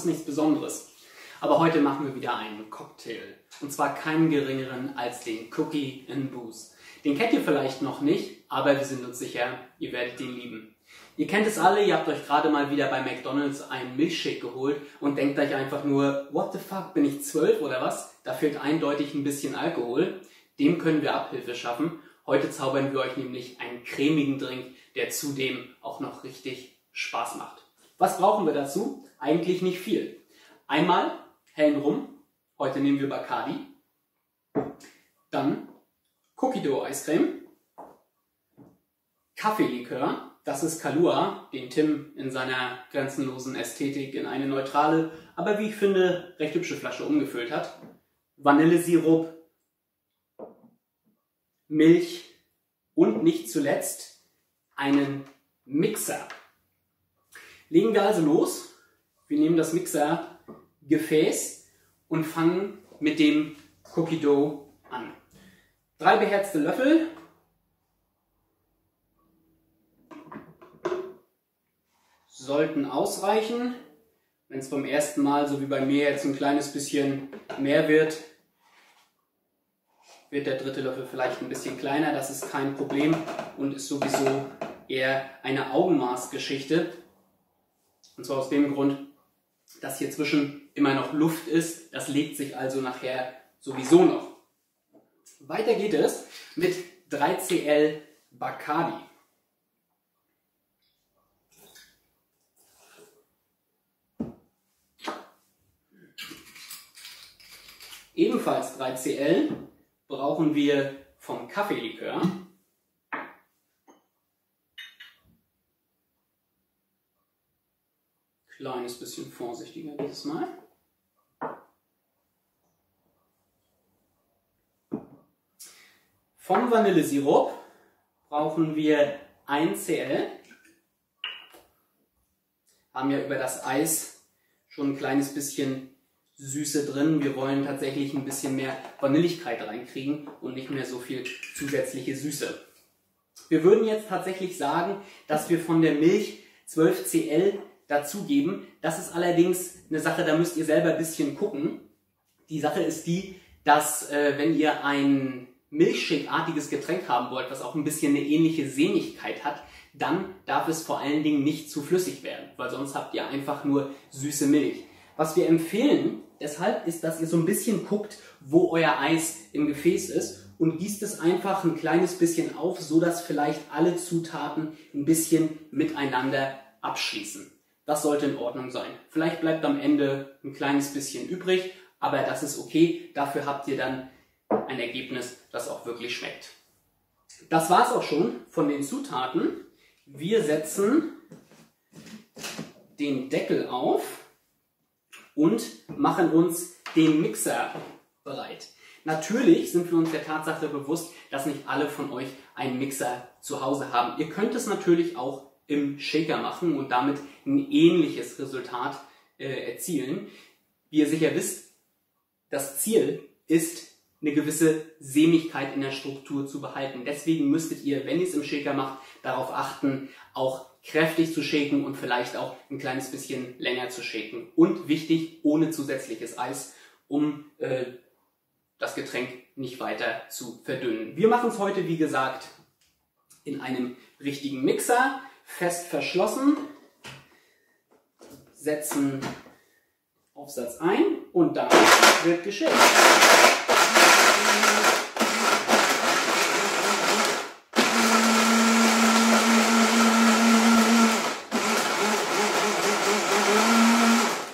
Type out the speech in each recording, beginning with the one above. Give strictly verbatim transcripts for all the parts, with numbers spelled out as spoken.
ist nichts Besonderes. Aber heute machen wir wieder einen Cocktail. Und zwar keinen geringeren als den Cookie and Booze. Den kennt ihr vielleicht noch nicht, aber wir sind uns sicher, ihr werdet ihn lieben. Ihr kennt es alle, ihr habt euch gerade mal wieder bei McDonald's einen Milchshake geholt und denkt euch einfach nur, what the fuck, bin ich zwölf oder was? Da fehlt eindeutig ein bisschen Alkohol. Dem können wir Abhilfe schaffen. Heute zaubern wir euch nämlich einen cremigen Drink, der zudem auch noch richtig Spaß macht. Was brauchen wir dazu? Eigentlich nicht viel. Einmal hellen Rum, heute nehmen wir Bacardi, dann Cookie Dough Eiscreme, Kaffeelikör, das ist Kahlúa, den Tim in seiner grenzenlosen Ästhetik in eine neutrale, aber wie ich finde, recht hübsche Flasche umgefüllt hat. Vanillesirup, Milch und nicht zuletzt einen Mixer. Legen wir also los. Wir nehmen das Mixergefäß und fangen mit dem Cookie Dough an. Drei beherzte Löffel. Sollten ausreichen. Wenn es beim ersten Mal, so wie bei mir, jetzt ein kleines bisschen mehr wird, wird der dritte Löffel vielleicht ein bisschen kleiner. Das ist kein Problem und ist sowieso eher eine Augenmaßgeschichte. Und zwar aus dem Grund, dass hier zwischen immer noch Luft ist. Das legt sich also nachher sowieso noch. Weiter geht es mit drei C L Bacardi. Ebenfalls drei C L brauchen wir vom Kaffeelikör. Kleines bisschen vorsichtiger dieses Mal. Vom Vanillesirup brauchen wir ein C L. Haben ja über das Eis schon ein kleines bisschen Süße drin. Wir wollen tatsächlich ein bisschen mehr Vanilligkeit reinkriegen und nicht mehr so viel zusätzliche Süße. Wir würden jetzt tatsächlich sagen, dass wir von der Milch zwölf C L dazugeben. Das ist allerdings eine Sache, da müsst ihr selber ein bisschen gucken. Die Sache ist die, dass äh, wenn ihr ein Milchshake-artiges Getränk haben wollt, was auch ein bisschen eine ähnliche Sämigkeit hat, dann darf es vor allen Dingen nicht zu flüssig werden, weil sonst habt ihr einfach nur süße Milch. Was wir empfehlen deshalb ist, dass ihr so ein bisschen guckt, wo euer Eis im Gefäß ist und gießt es einfach ein kleines bisschen auf, sodass vielleicht alle Zutaten ein bisschen miteinander abschließen. Das sollte in Ordnung sein. Vielleicht bleibt am Ende ein kleines bisschen übrig, aber das ist okay. Dafür habt ihr dann ein Ergebnis, das auch wirklich schmeckt. Das war es auch schon von den Zutaten. Wir setzen den Deckel auf und machen uns den Mixer bereit. Natürlich sind wir uns der Tatsache bewusst, dass nicht alle von euch einen Mixer zu Hause haben. Ihr könnt es natürlich auch im Shaker machen und damit ein ähnliches Resultat äh, erzielen. Wie ihr sicher wisst, das Ziel ist, eine gewisse Sämigkeit in der Struktur zu behalten. Deswegen müsstet ihr, wenn ihr es im Shaker macht, darauf achten, auch kräftig zu shaken und vielleicht auch ein kleines bisschen länger zu shaken. Und wichtig, ohne zusätzliches Eis, um äh, das Getränk nicht weiter zu verdünnen. Wir machen es heute, wie gesagt, in einem richtigen Mixer, fest verschlossen, setzen Aufsatz ein und dann wird geschickt.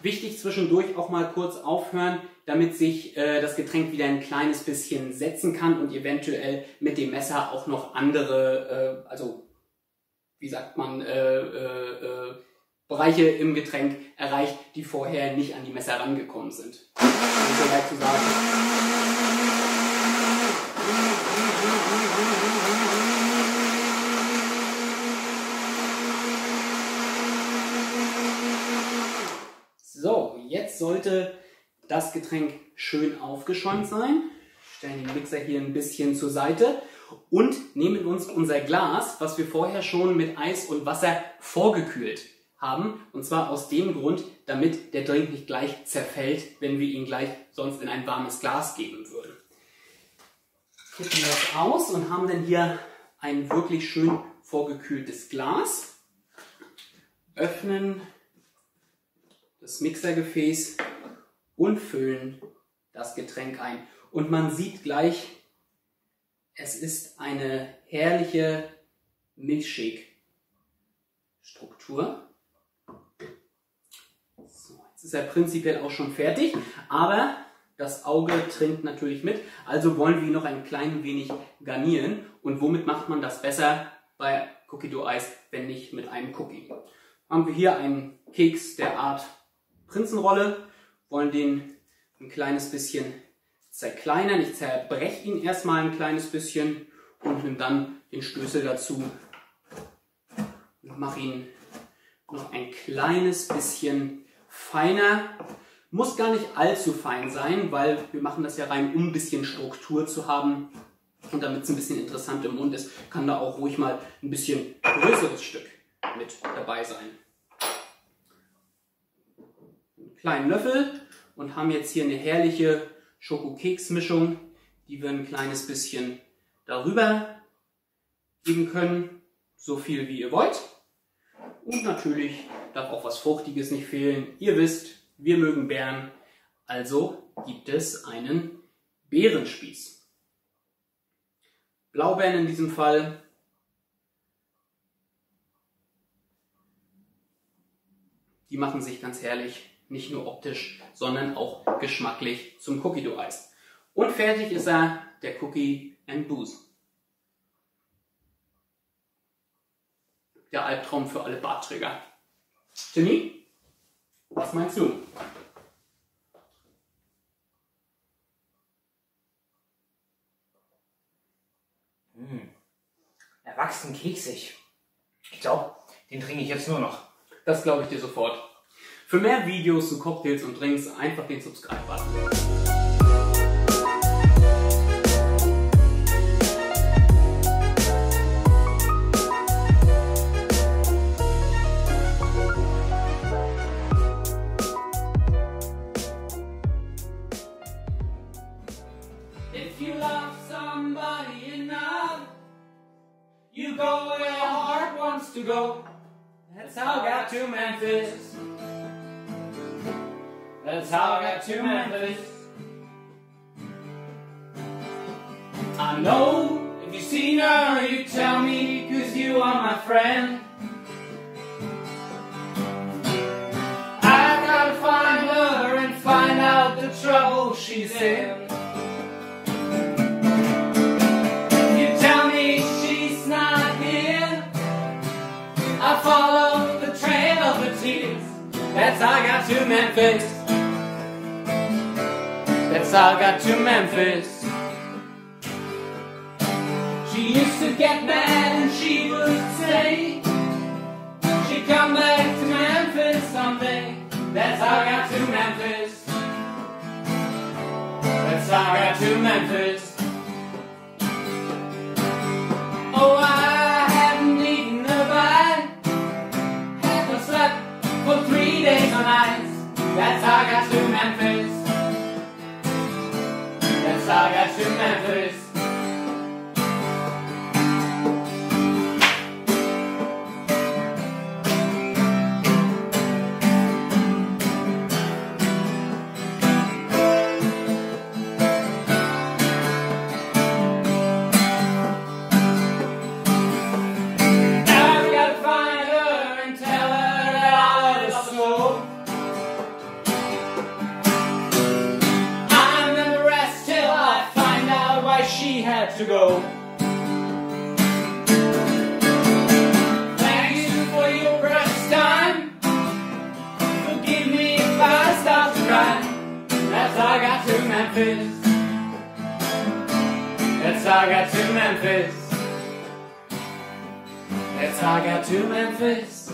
Wichtig zwischendurch auch mal kurz aufhören, damit sich äh, das Getränk wieder ein kleines bisschen setzen kann und eventuell mit dem Messer auch noch andere, äh, also wie sagt man, äh, äh, äh, Bereiche im Getränk erreicht, die vorher nicht an die Messer rangekommen sind. Um so weit zu sagen. So, jetzt sollte das Getränk schön aufgeschäumt sein. Stellen den Mixer hier ein bisschen zur Seite und nehmen uns unser Glas, was wir vorher schon mit Eis und Wasser vorgekühlt haben. Und zwar aus dem Grund, damit der Drink nicht gleich zerfällt, wenn wir ihn gleich sonst in ein warmes Glas geben würden. Kippen das aus und haben dann hier ein wirklich schön vorgekühltes Glas. Öffnen das Mixergefäß und füllen das Getränk ein. Und man sieht gleich, es ist eine herrliche Milchshake-Struktur. So, jetzt ist er prinzipiell auch schon fertig, aber das Auge trinkt natürlich mit. Also wollen wir ihn noch ein klein wenig garnieren. Und womit macht man das besser bei Cookie Dough Eis, wenn nicht mit einem Cookie? Haben wir hier einen Keks der Art Prinzenrolle, wollen den ein kleines bisschen zerkleinern. Ich zerbreche ihn erstmal ein kleines bisschen und nehme dann den Stößel dazu und mache ihn noch ein kleines bisschen feiner. Muss gar nicht allzu fein sein, weil wir machen das ja rein, um ein bisschen Struktur zu haben und damit es ein bisschen interessant im Mund ist, kann da auch ruhig mal ein bisschen größeres Stück mit dabei sein. Einen kleinen Löffel und haben jetzt hier eine herrliche Schokokeksmischung, die wir ein kleines bisschen darüber geben können, so viel wie ihr wollt. Und natürlich darf auch was Fruchtiges nicht fehlen. Ihr wisst, wir mögen Beeren, also gibt es einen Beerenspieß. Blaubeeren in diesem Fall. Die machen sich ganz herrlich, nicht nur optisch, sondern auch geschmacklich zum Cookie Dough Eis. Und fertig ist er, der Cookie and Booze. Der Albtraum für alle Bartträger. Timmy? Was meinst du? Mmh. Erwachsen keksig. Ich glaube, den trinke ich jetzt nur noch. Das glaube ich dir sofort. Für mehr Videos zu Cocktails und Drinks einfach den Subscribe-Button. Go where the heart wants to go. That's how I got to Memphis. That's how I got to Memphis. I know if you've seen her, you tell me, cause you are my friend. I gotta find her and find out the trouble she's in. That's how I got to Memphis. That's how I got to Memphis. She used to get mad and she would say she'd come back to Memphis someday. That's how I got to Memphis. That's how I got to Memphis. Oh, I that's how I got to Memphis. That's how I got to Memphis. She had to go. Thank you for your precious time. Forgive me if I start to cry. That's how I got to Memphis. That's how I got to Memphis. That's how I got to Memphis.